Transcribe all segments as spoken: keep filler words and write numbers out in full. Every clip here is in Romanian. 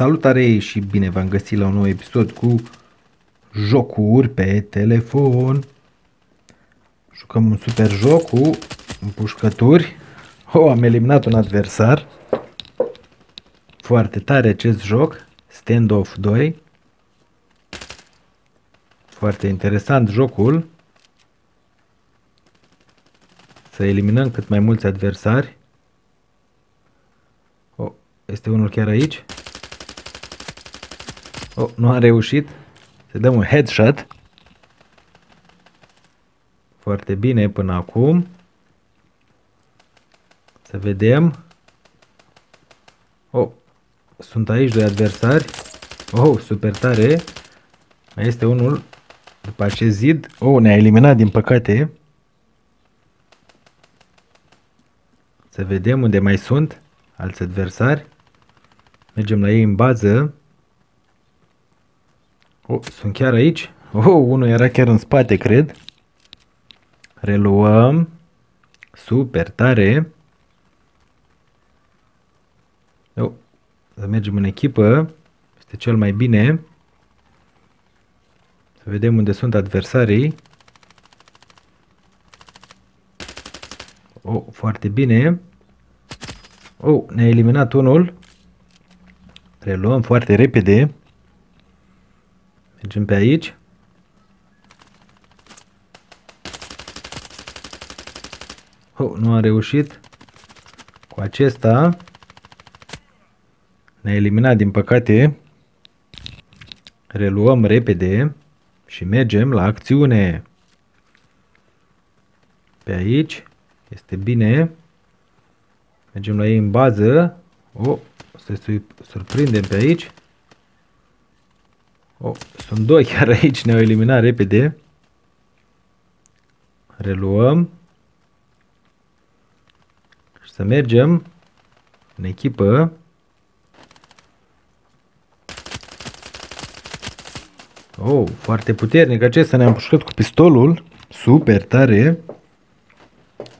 Salutare și bine v-am găsit la un nou episod cu jocuri pe telefon. Jucăm un super joc cu împușcături. Oh, am eliminat un adversar. Foarte tare acest joc, Standoff doi. Foarte interesant jocul. Să eliminăm cât mai mulți adversari. Oh, este unul chiar aici. Oh, nu am reușit. Să dăm un headshot. Foarte bine până acum. Să vedem. Oh, sunt aici doi adversari. Oh, super tare. Mai este unul după acest zid. Oh, ne-a eliminat din păcate. Să vedem unde mai sunt alți adversari. Mergem la ei în bază. Oh, sunt chiar aici. Oh, unul era chiar în spate, cred. Reluăm. Super tare. Oh, să mergem în echipă. Este cel mai bine. Să vedem unde sunt adversarii. Oh, foarte bine. Oh, ne-a eliminat unul. Reluăm foarte repede. Mergem pe aici. Oh, nu am reușit cu acesta. Ne-a eliminat din păcate. Reluăm repede și mergem la acțiune. Pe aici este bine. Mergem la ei în bază. Oh, să-i surprindem pe aici. Oh, sunt doi chiar aici, ne-au eliminat repede. Reluăm. Și să mergem în echipă. Oh, foarte puternic acesta, ne-am împușcat cu pistolul. Super tare.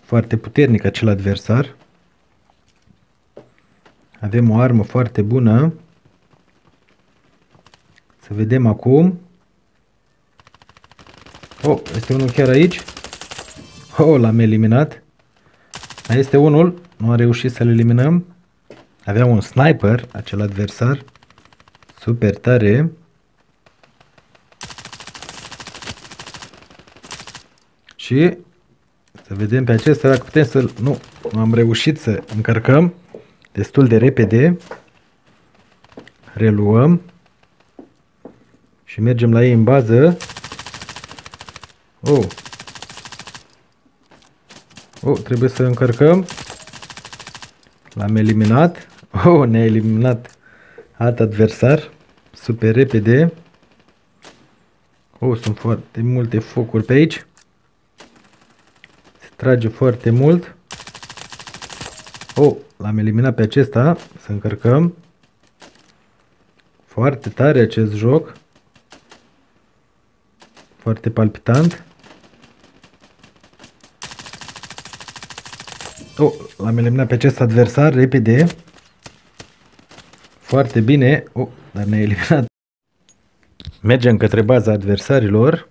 Foarte puternic acel adversar. Avem o armă foarte bună. Să vedem acum. Oh, este unul chiar aici. Oh, l-am eliminat. Mai este unul. Nu am reușit să-l eliminăm. Aveam un sniper, acel adversar. Super tare. Și să vedem pe acesta dacă putem să-l... Nu, nu am reușit să încărcăm destul de repede. Reluăm. Și mergem la ei în bază. Oh. Oh, trebuie să încărcăm. L-am eliminat. Oh, ne-a eliminat alt adversar. Super repede. Oh, sunt foarte multe focuri pe aici. Se trage foarte mult. Oh, l-am eliminat pe acesta. Să încărcăm. Foarte tare acest joc. Foarte palpitant. Oh, l-am eliminat pe acest adversar repede. Foarte bine. Oh, dar ne-a eliminat. Mergem către baza adversarilor.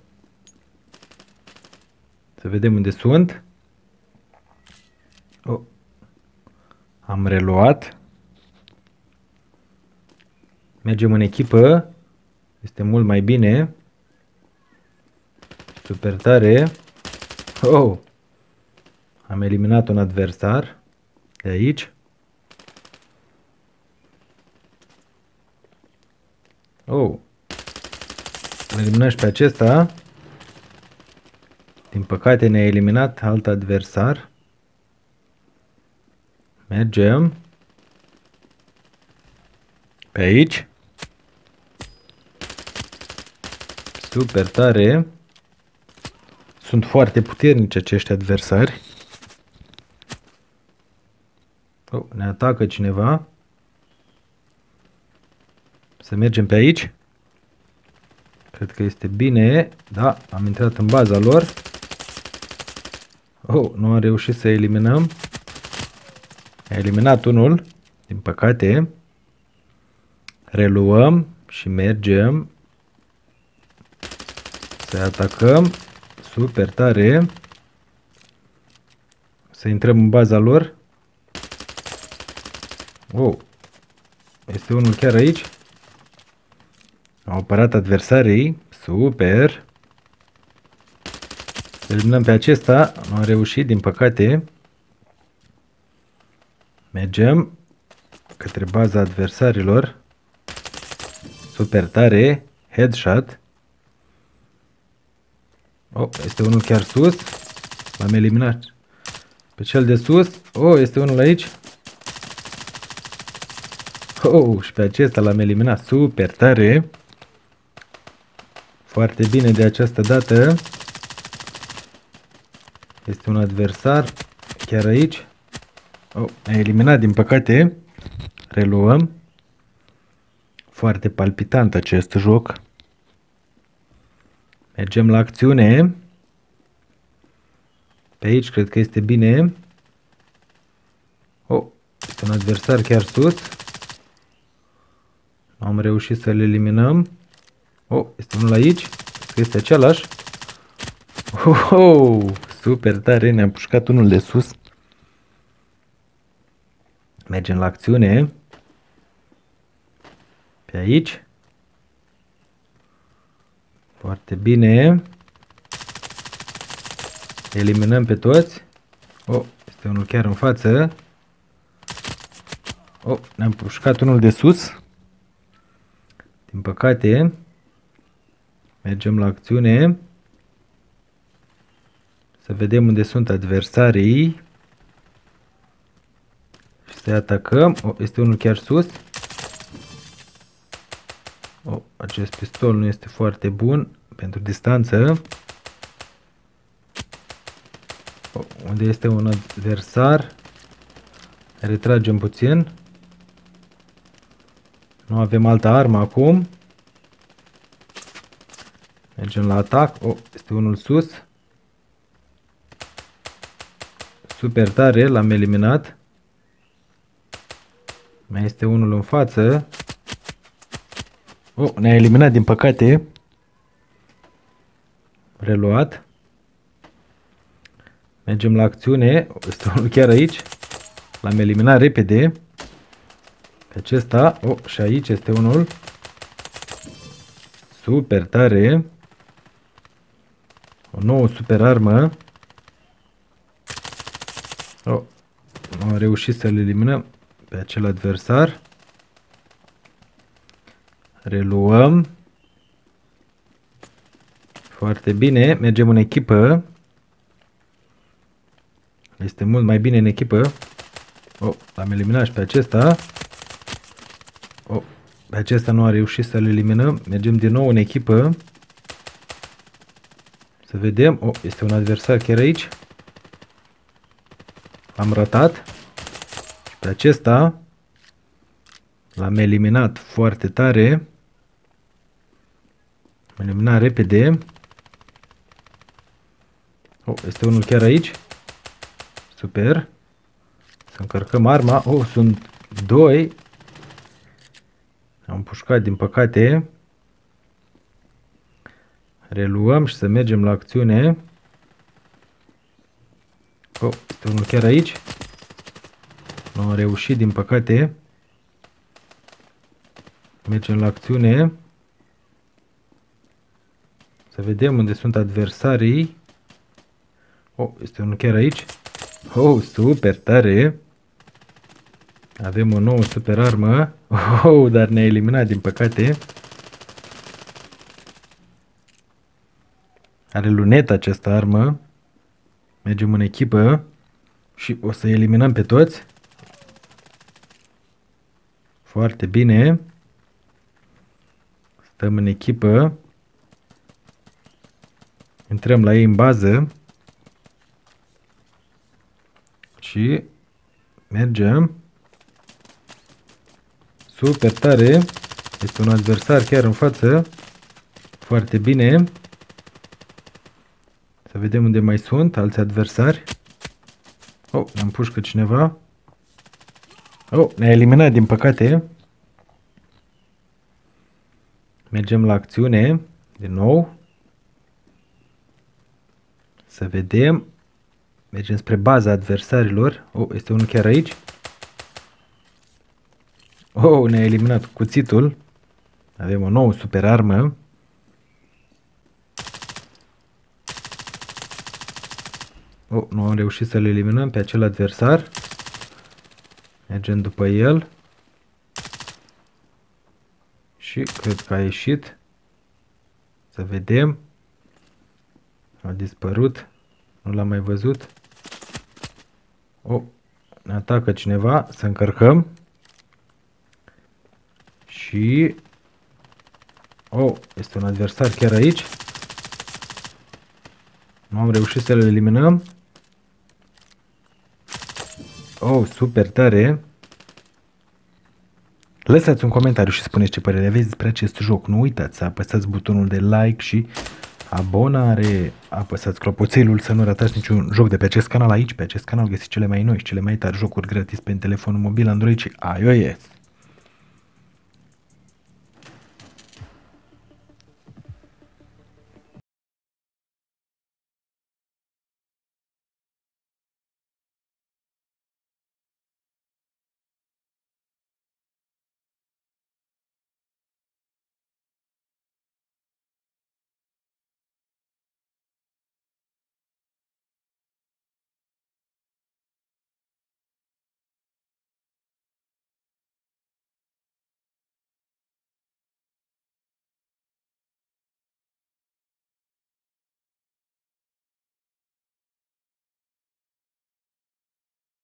Să vedem unde sunt. Oh, am reluat. Mergem în echipă. Este mult mai bine. Super tare. Oh! Am eliminat un adversar de aici. Oh! Am eliminat și pe acesta. Din păcate ne-a eliminat alt adversar. Mergem pe aici. Super tare. Sunt foarte puternici acești adversari. Oh, ne atacă cineva. Să mergem pe aici. Cred că este bine. Da, am intrat în baza lor. Oh, nu am reușit să eliminăm. A eliminat unul, din păcate. Reluăm și mergem să atacăm super tare. Să intrăm în baza lor. Wow! Este unul chiar aici. Au apărat adversarii. Super! Eliminăm pe acesta. Nu am reușit, din păcate. Mergem către baza adversarilor. Super tare. Headshot. Oh, este unul chiar sus. L-am eliminat pe cel de sus. Oh, este unul aici. Oh, și pe acesta l-am eliminat. Super tare. Foarte bine de această dată. Este un adversar chiar aici. Oh, a eliminat, din păcate. Reluăm. Foarte palpitant acest joc. Mergem la acțiune. Pe aici cred că este bine. Oh, este un adversar chiar sus. Nu am reușit să-l eliminăm. Oh, este unul aici. Cred că este același. Oh, oh, super tare, ne-am pușcat unul de sus. Mergem la acțiune. Pe aici. Foarte bine. Eliminăm pe toți. Oh, este unul chiar în față. Oh, ne-am pușcat unul de sus. Din păcate. Mergem la acțiune. Să vedem unde sunt adversarii. Și să atacăm. Oh, este unul chiar sus. Oh, acest pistol nu este foarte bun pentru distanță. Oh, unde este un adversar? Retragem puțin. Nu avem altă armă acum. Mergem la atac. Oh, este unul sus. Super tare, l-am eliminat. Mai este unul în față. Oh, ne-a eliminat, din păcate. Reluat. Mergem la acțiune. Este unul chiar aici. L-am eliminat repede. Pe acesta. Oh, și aici este unul. Super tare. O nouă super armă. Oh, am reușit să-l eliminăm pe acel adversar. Reluăm. Foarte bine. Mergem în echipă. Este mult mai bine în echipă. Oh, l-am eliminat și pe acesta. Oh, pe acesta nu a reușit să-l eliminăm. Mergem din nou în echipă. Să vedem. Oh, este un adversar chiar aici. L-am ratat. Și pe acesta l-am eliminat foarte tare. Am eliminat repede. Oh, este unul chiar aici. Super. Să încărcăm arma. Oh, sunt doi. Am pușcat, din păcate. Reluăm și să mergem la acțiune. Oh, este unul chiar aici. Nu am reușit, din păcate. Mergem la acțiune. Să vedem unde sunt adversarii. Oh, este unul chiar aici. Oh, super tare. Avem o nouă super armă. Oh, dar ne-a eliminat, din păcate. Are lunetă această armă. Mergem în echipă și o să eliminăm pe toți. Foarte bine. Stăm în echipă. Intrăm la ei în bază. Și mergem. Super tare. Este un adversar chiar în față. Foarte bine. Să vedem unde mai sunt alți adversari. Oh, ne-a împușcat cineva. Oh, ne-a eliminat, din păcate. Mergem la acțiune din nou. Să vedem. Mergem spre baza adversarilor. Oh, este unul chiar aici. Oh, ne-a eliminat cuțitul. Avem o nouă super armă. Oh, nu am reușit să-l eliminăm pe acel adversar. Mergem după el. Și cred că a ieșit. Să vedem. A dispărut. Nu l-am mai văzut. Oh, ne atacă cineva. Să încărcăm. Și... oh, este un adversar chiar aici. Nu am reușit să-l eliminăm. Oh, super tare! Lăsați un comentariu și spuneți ce părere aveți despre acest joc. Nu uitați să apăsați butonul de like și abonare. Apăsați clopoțelul să nu ratați niciun joc de pe acest canal. Aici, pe acest canal, găsiți cele mai noi și cele mai tari jocuri gratis pe telefonul mobil Android și iOS.